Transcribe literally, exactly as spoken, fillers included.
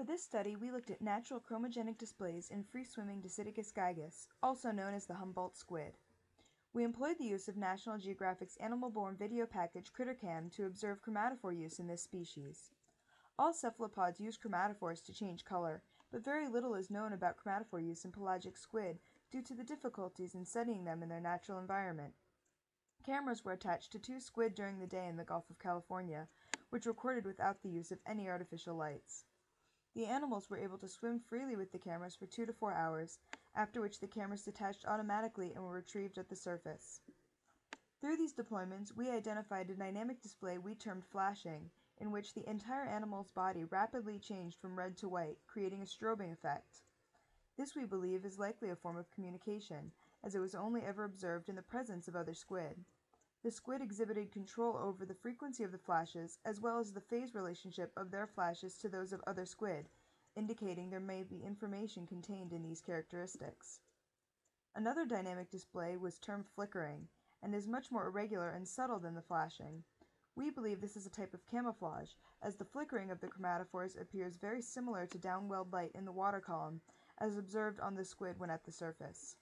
For this study, we looked at natural chromogenic displays in free-swimming Dosidicus gigas, also known as the Humboldt squid. We employed the use of National Geographic's animal-born video package CritterCam to observe chromatophore use in this species. All cephalopods use chromatophores to change color, but very little is known about chromatophore use in pelagic squid due to the difficulties in studying them in their natural environment. Cameras were attached to two squid during the day in the Gulf of California, which recorded without the use of any artificial lights. The animals were able to swim freely with the cameras for two to four hours, after which the cameras detached automatically and were retrieved at the surface. Through these deployments, we identified a dynamic display we termed flashing, in which the entire animal's body rapidly changed from red to white, creating a strobing effect. This, we believe, is likely a form of communication, as it was only ever observed in the presence of other squid. The squid exhibited control over the frequency of the flashes, as well as the phase relationship of their flashes to those of other squid, indicating there may be information contained in these characteristics. Another dynamic display was termed flickering, and is much more irregular and subtle than the flashing. We believe this is a type of camouflage, as the flickering of the chromatophores appears very similar to downwelled light in the water column, as observed on the squid when at the surface.